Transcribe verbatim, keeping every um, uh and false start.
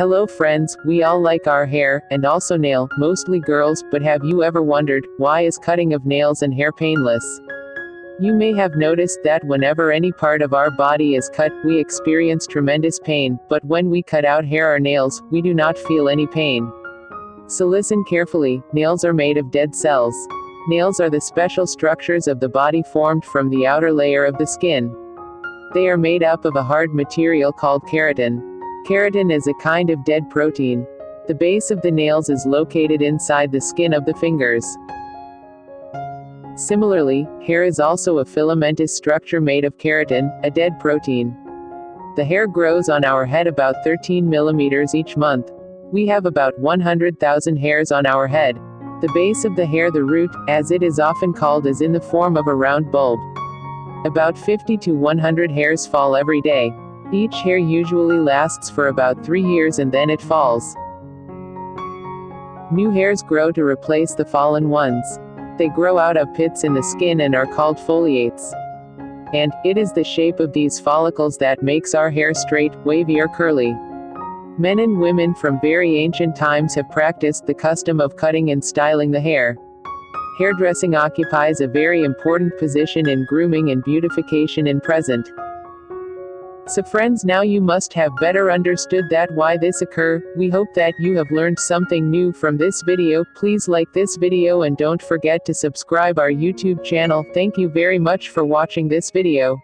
Hello friends, we all like our hair, and also nail, mostly girls, but have you ever wondered, why is cutting of nails and hair painless? You may have noticed that whenever any part of our body is cut, we experience tremendous pain, but when we cut out hair or nails, we do not feel any pain. So listen carefully, nails are made of dead cells. Nails are the special structures of the body formed from the outer layer of the skin. They are made up of a hard material called keratin. Keratin is a kind of dead protein. The base of the nails is located inside the skin of the fingers. Similarly, hair is also a filamentous structure made of keratin, a dead protein. The hair grows on our head about thirteen millimeters each month. We have about one hundred thousand hairs on our head. The base of the hair, the root, as it is often called, is in the form of a round bulb. About fifty to one hundred hairs fall every day. Each hair usually lasts for about three years and then it falls. New hairs grow to replace the fallen ones. They grow out of pits in the skin and are called foliates. And, it is the shape of these follicles that makes our hair straight, wavy or curly. Men and women from very ancient times have practiced the custom of cutting and styling the hair. Hairdressing occupies a very important position in grooming and beautification in present. So friends, now you must have better understood that why this occur. We hope that you have learned something new from this video. Please like this video and don't forget to subscribe our YouTube channel. Thank you very much for watching this video.